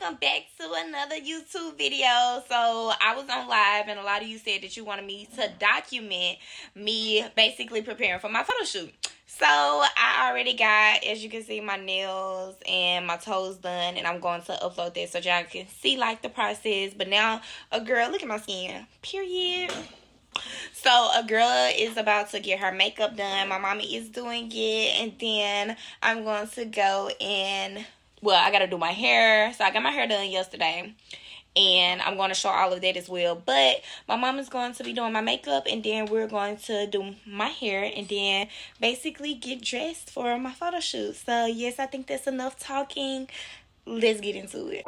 welcome back to another YouTube video. So I was on live and a lot of you said that you wanted me to document me basically preparing for my photo shoot. So I already got, as you can see, my nails and my toes done, and I'm going to upload that so y'all can see like the process. But now a girl, look at my skin, period. So a girl is about to get her makeup done. My mommy is doing it, and then I'm going to go and, well, I got to do my hair. So I got my hair done yesterday, and I'm going to show all of that as well. But my mom is going to be doing my makeup, and then we're going to do my hair, and then basically get dressed for my photo shoot. So, yes, I think that's enough talking. Let's get into it.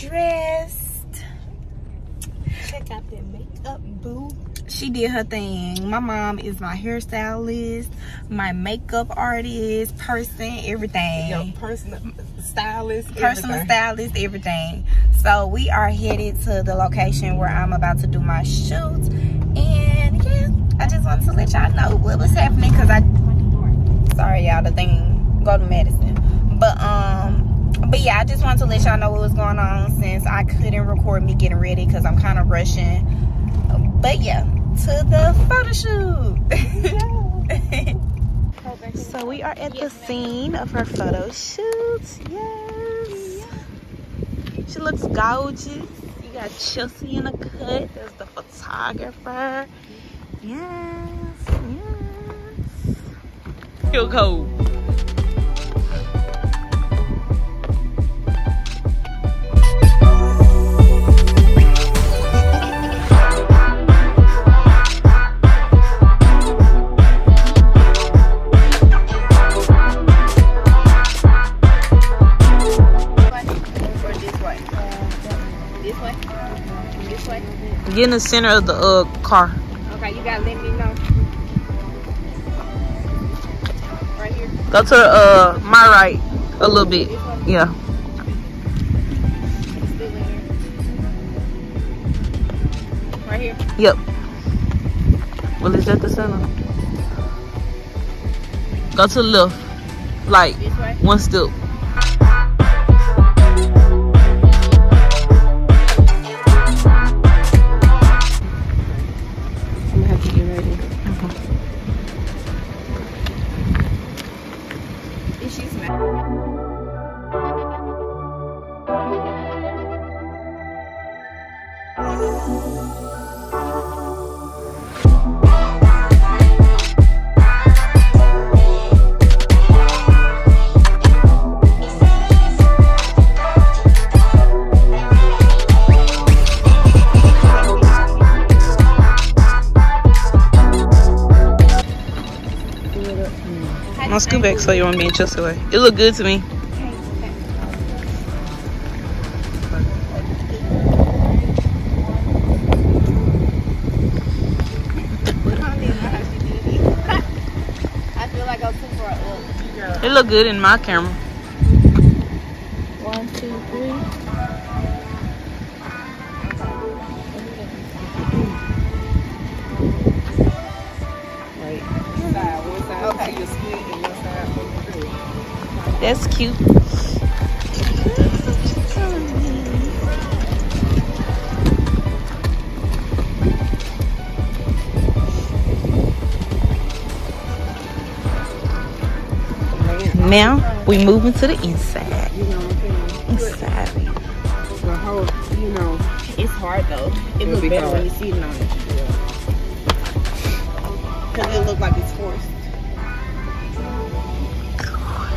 dressed. Check out that makeup, boo. She did her thing. My mom is my hairstylist, my makeup artist, person, everything. Your personal stylist, everything. So we are headed to the location where I'm about to do my shoot. And yeah, I just wanted to let y'all know what was happening because I, sorry y'all, the thing go to medicine. But yeah, I just wanted to let y'all know what was going on since I couldn't record me getting ready because I'm kind of rushing. But yeah, to the photo shoot. So we are at the scene of her photo shoot. Yes. She looks gorgeous. You got Chelsea in a cut. There's the photographer. Yes, yes. Feel cold. Get in the center of the car. Okay, you gotta let me know. Right here. Go to my right a little bit. Yeah. Right here. Yep. Well, is that the center? Go to the left, like one step. I'll scoot back so you won't be in Chelsea way. It looked good to me. It look good in my camera. 1, 2, 3. Right. Okay. That's cute. Now we moving to the inside. You know what inside. The whole, you know, it's hard though. It looks better when you see it on it. Because it looks like it's forced.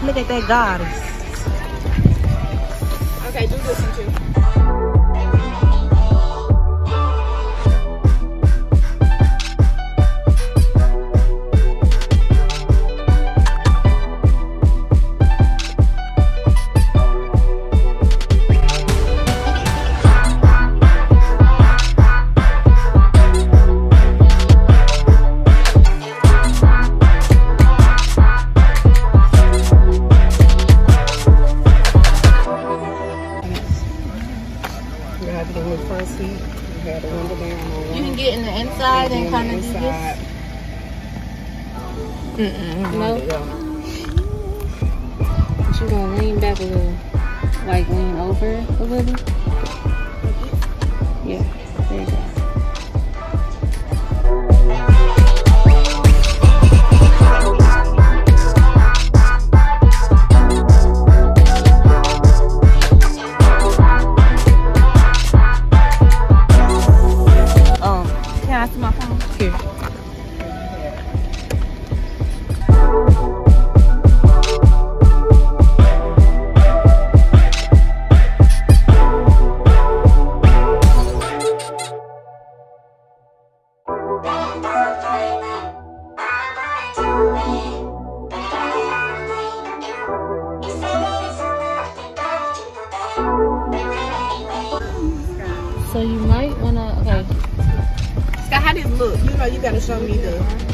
Look at that goddess. Okay, do this one too. how you gotta show me the